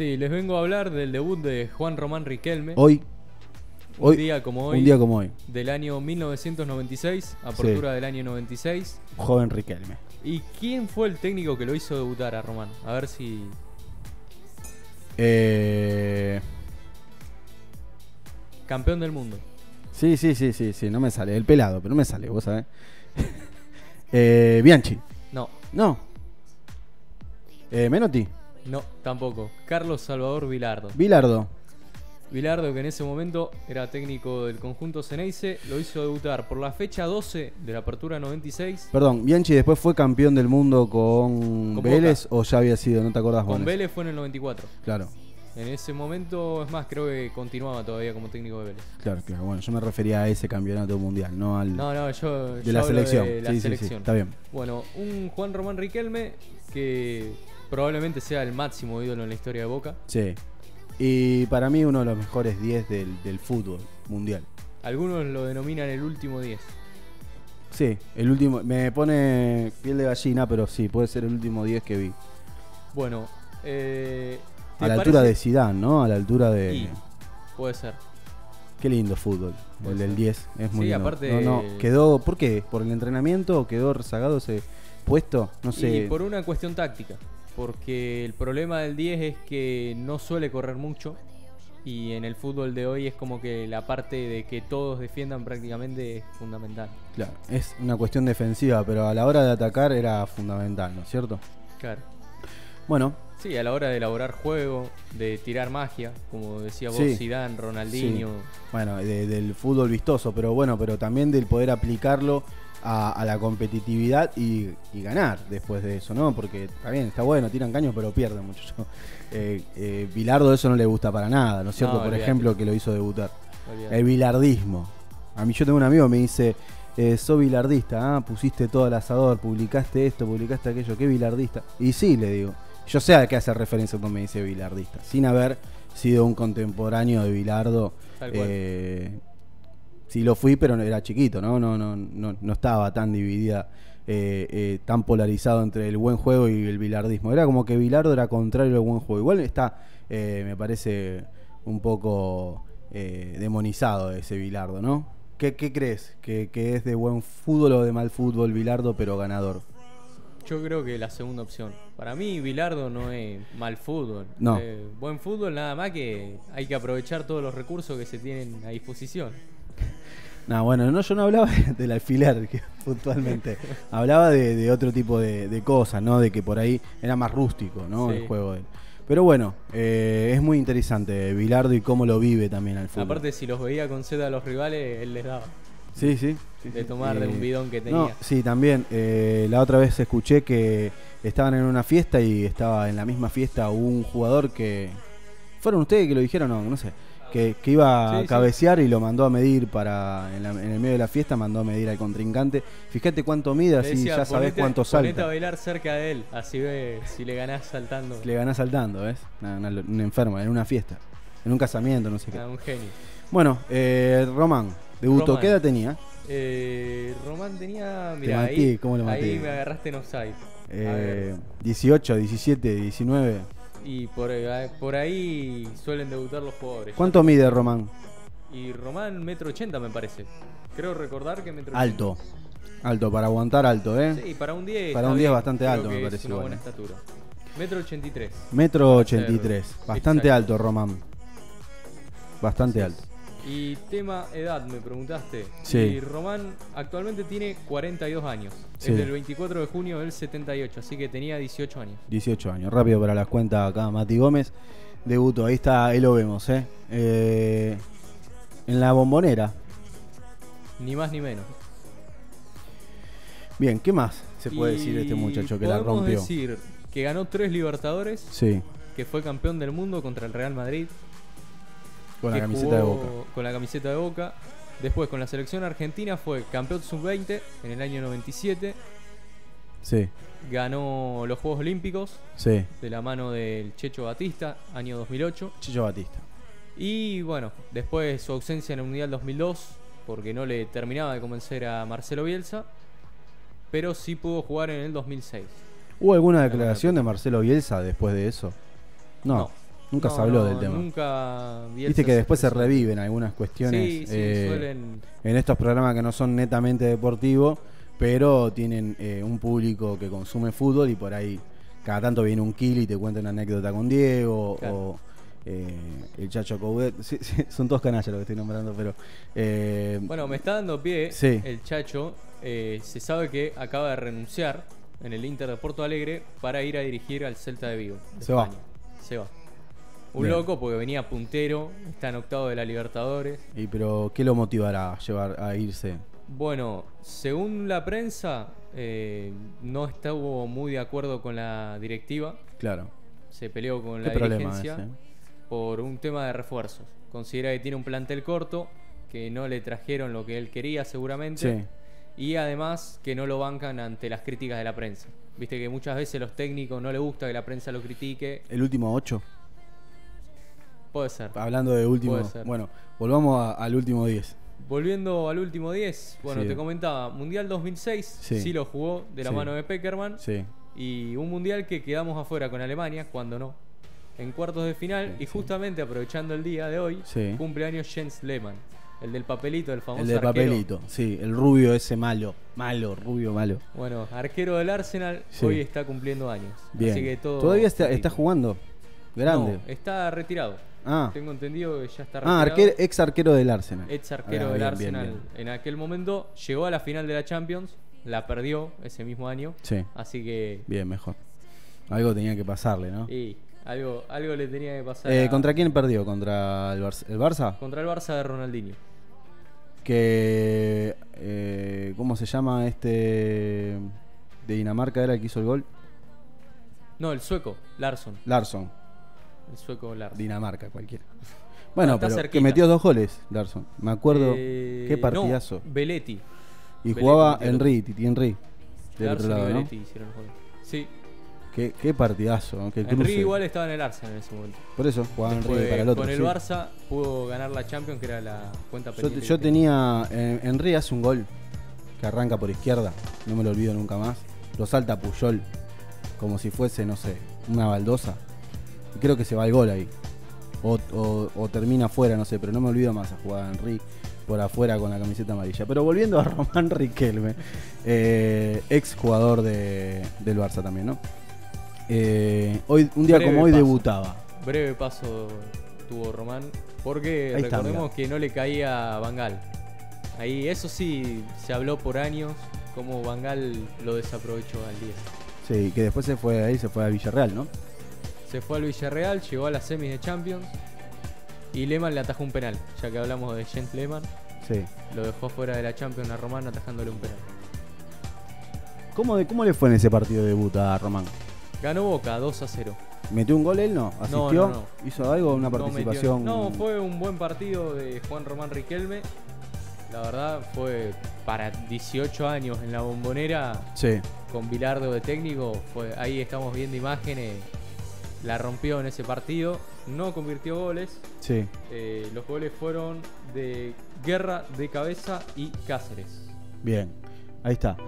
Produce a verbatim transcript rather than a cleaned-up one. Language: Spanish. Sí, les vengo a hablar del debut de Juan Román Riquelme. Hoy. Un, hoy, día, como hoy, un día como hoy. Del año mil novecientos noventa y seis, apertura sí. del año noventa y seis. Joven Riquelme. ¿Y quién fue el técnico que lo hizo debutar a Román? A ver si... Eh... Campeón del mundo. Sí, sí, sí, sí, sí, no me sale. El pelado, pero no me sale, vos sabés. eh, Bianchi. No. No. Eh, Menotti. No, tampoco. Carlos Salvador Bilardo. Bilardo. Bilardo, que en ese momento era técnico del conjunto Ceneice, lo hizo debutar por la fecha doce de la apertura noventa y seis. Perdón, Bianchi después fue campeón del mundo con, ¿Con Vélez Boca? O ya había sido, no te acordás. Con Vélez fue en el noventa y cuatro. Claro. En ese momento, es más, creo que continuaba todavía como técnico de Vélez. Claro, claro, bueno, yo me refería a ese campeonato mundial, no al... No, no, yo... De yo la selección. De la sí, selección. Sí, sí, está bien. Bueno, un Juan Román Riquelme que probablemente sea el máximo ídolo en la historia de Boca. Sí. Y para mí uno de los mejores diez del, del fútbol mundial. Algunos lo denominan el último diez. Sí, el último... Me pone piel de gallina, pero sí, puede ser el último diez que vi. Bueno, eh, a la altura de Zidane, ¿no? A la altura de... Y puede ser. Qué lindo fútbol, el del diez. Es muy sí, lindo. Aparte... No, no, quedó... ¿Por qué? ¿Por el entrenamiento? ¿Quedó rezagado ese puesto? No sé. Y por una cuestión táctica. Porque el problema del diez es que no suele correr mucho. Y en el fútbol de hoy es como que la parte de que todos defiendan prácticamente es fundamental. Claro, es una cuestión defensiva, pero a la hora de atacar era fundamental, ¿no es cierto? Claro. Bueno. Sí, a la hora de elaborar juego, de tirar magia, como decía vos, sí. Zidane, Ronaldinho. Sí. Bueno, de, del fútbol vistoso, pero bueno, pero también del poder aplicarlo A, a la competitividad y, y ganar después de eso, ¿no? Porque está bien, está bueno, tiran caños, pero pierden mucho. Eh, eh, Bilardo eso no le gusta para nada, ¿no es cierto? No, por ejemplo, que lo hizo debutar. Olvidate. El bilardismo. A mí yo tengo un amigo que me dice, eh, soy bilardista, ¿ah? Pusiste todo al asador, publicaste esto, publicaste aquello, ¿qué bilardista? Y sí, le digo. Yo sé a qué hace referencia cuando me dice bilardista, sin haber sido un contemporáneo de Bilardo. Tal cual. Eh, Sí lo fui, pero era chiquito, ¿no? No, no, no, no estaba tan dividida, eh, eh, tan polarizado entre el buen juego y el bilardismo. Era como que Bilardo era contrario al buen juego. Igual está, eh, me parece, un poco eh, demonizado ese Bilardo, ¿no? ¿Qué, qué crees? ¿Que, ¿Que es de buen fútbol o de mal fútbol Bilardo, pero ganador? Yo creo que la segunda opción. Para mí Bilardo no es mal fútbol. No. Eh, buen fútbol, nada más que hay que aprovechar todos los recursos que se tienen a disposición. No, bueno, no, yo no hablaba del alfiler que, puntualmente, hablaba de, de otro tipo de, de cosas, ¿no? De que por ahí era más rústico, ¿no? Sí. El juego de él. Pero bueno, eh, es muy interesante Bilardo y cómo lo vive también al fútbol. Aparte, si los veía con sed a los rivales, él les daba. Sí, sí. sí de tomar sí. de un bidón que tenía. No, sí, también. Eh, la otra vez escuché que estaban en una fiesta y estaba en la misma fiesta un jugador que... ¿Fueron ustedes que lo dijeron? No, no sé. Que, que iba sí, a cabecear sí. y lo mandó a medir para en, la, en el medio de la fiesta, mandó a medir al contrincante. Fíjate cuánto mide, así ya sabés cuánto salta. Ponete a bailar cerca de él, así ve si le ganás saltando. Si le ganás saltando, ¿ves? Una, una, una enferma, en una fiesta, en un casamiento, no sé qué. Ah, un genio. Bueno, eh, Román, debutó. ¿Qué edad tenía? Eh, Román tenía... Mirá, Te ahí, maté, ¿cómo lo maté? Ahí me agarraste en offside. Eh, dieciocho, diecisiete, diecinueve... Y por, por ahí suelen debutar los jugadores. ¿Cuánto mide Román? Y Román, metro ochenta me parece. Creo recordar que metro ochenta. Alto, alto, para aguantar alto, ¿eh? Sí, para un diez. Para un diez bastante alto me parece. Es una buena estatura. Metro ochenta y tres. Metro ochenta y tres, bastante alto Román. Bastante alto. Y tema edad, me preguntaste. Sí. Y Román actualmente tiene cuarenta y dos años. Sí. Es del veinticuatro de junio del setenta y ocho, así que tenía dieciocho años. dieciocho años, rápido para las cuentas acá, Mati Gómez. Debutó, ahí está, ahí lo vemos, ¿eh? eh en la Bombonera. Ni más ni menos. Bien, ¿qué más se puede y decir de este muchacho que la rompió? Podemos decir que ganó tres Libertadores. Sí. Que fue campeón del mundo contra el Real Madrid. Con la camiseta de Boca. Con la camiseta de Boca. Después con la selección argentina fue campeón sub veinte en el año noventa y siete. Sí. Ganó los Juegos Olímpicos. Sí. De la mano del Checho Batista, año dos mil ocho. Checho Batista. Y bueno, después su ausencia en el Mundial dos mil dos, porque no le terminaba de convencer a Marcelo Bielsa. Pero sí pudo jugar en el dos mil seis. ¿Hubo alguna declaración de Marcelo Bielsa después de eso? No. No. Nunca no, se habló no, del tema. Nunca vi Viste que después se reviven algunas cuestiones. Sí, sí, eh, suelen... En estos programas que no son netamente deportivos, pero tienen eh, un público que consume fútbol y por ahí cada tanto viene un kill y te cuenta una anécdota con Diego, claro. o eh, el Chacho Coudet. Sí, sí, son todos canallas los que estoy nombrando, pero... Eh, bueno, me está dando pie sí. el Chacho. Eh, se sabe que acaba de renunciar en el Inter de Porto Alegre para ir a dirigir al Celta de Vigo. De se España. va. Se va. Un Bien. loco porque venía puntero, está en octavo de la Libertadores. ¿Y pero qué lo motivará a llevar a irse? Bueno, según la prensa, eh, no estuvo muy de acuerdo con la directiva. Claro. Se peleó con la dirigencia por un tema de refuerzos. Considera que tiene un plantel corto, que no le trajeron lo que él quería seguramente. Sí. Y además que no lo bancan ante las críticas de la prensa. Viste que muchas veces los técnicos no les gusta que la prensa lo critique. El último ocho. Puede ser. Hablando de último, bueno, volvamos a, al último diez. Volviendo al último diez, bueno, sí. te comentaba, Mundial dos mil seis, sí, sí lo jugó de la sí. mano de Pekerman. Sí. Y un Mundial que quedamos afuera con Alemania, cuando no, en cuartos de final. Sí, y justamente sí. aprovechando el día de hoy, sí. cumpleaños Jens Lehmann, el del papelito, el famoso El del arquero. papelito, sí, el rubio ese malo, malo, rubio malo. Bueno, arquero del Arsenal, sí. hoy está cumpliendo años. Bien. Así que todo ¿Todavía está, está jugando? Grande. No, está retirado. Ah. Tengo entendido que ya está retirado. Ah, arquero, ex arquero del Arsenal. Ex arquero ah, del bien, Arsenal. Bien, bien. En aquel momento llegó a la final de la Champions, la perdió ese mismo año. Sí. Así que. Bien, mejor. Algo tenía que pasarle, ¿no? Sí, algo, algo le tenía que pasar. Eh, a... ¿Contra quién perdió? ¿Contra el Barça? ¿El Barça? Contra el Barça de Ronaldinho. Que. Eh, ¿Cómo se llama este. de Dinamarca era el que hizo el gol? No, el sueco, Larsson. Larsson. El sueco Larsson. Dinamarca, cualquiera. Bueno, no, pero que metió dos goles, Larsson. Me acuerdo. Eh, qué partidazo. No, Belletti. Y Belletti jugaba Henry, Titi Henry. Del Larsson otro lado, y Belletti, ¿no? hicieron el gol. Sí. Qué, qué partidazo. ¿no? Qué Henry igual estaba en el Arsenal en ese momento. Por eso jugaba Henry para el otro. Con el sí. Barça pudo ganar la Champions, que era la cuenta pendiente. Yo, yo tenía. Eh, Henry hace un gol que arranca por izquierda. No me lo olvido nunca más. Lo salta Puyol. Como si fuese, no sé, una baldosa. Creo que se va el gol ahí. O, o, o termina afuera, no sé, pero no me olvido más a jugar a Henry por afuera con la camiseta amarilla. Pero volviendo a Román Riquelme, eh, ex jugador de, del Barça también, ¿no? Eh, hoy, un día breve como hoy paso, debutaba. Breve paso tuvo Román, porque ahí recordemos está, que no le caía a Van Gaal. Ahí, eso sí, se habló por años como Van Gaal lo desaprovechó al diez. Sí, que después se fue de ahí, se fue a Villarreal, ¿no? Se fue al Villarreal, llegó a las semis de Champions y Lehmann le atajó un penal. Ya que hablamos de Jens Lehmann, sí. lo dejó fuera de la Champions a Román atajándole un penal. ¿Cómo, de, ¿Cómo le fue en ese partido de debut a Román? Ganó Boca dos a cero. ¿Metió un gol él? No, asistió, no, no, no. hizo algo, una participación. No, metió, no, fue un buen partido de Juan Román Riquelme. La verdad fue para dieciocho años en La Bombonera, sí. con Bilardo de técnico. Fue, ahí estamos viendo imágenes. La rompió en ese partido, no convirtió goles. Sí. Eh, los goles fueron de Guerra, de cabeza y Cáceres. Bien, ahí está.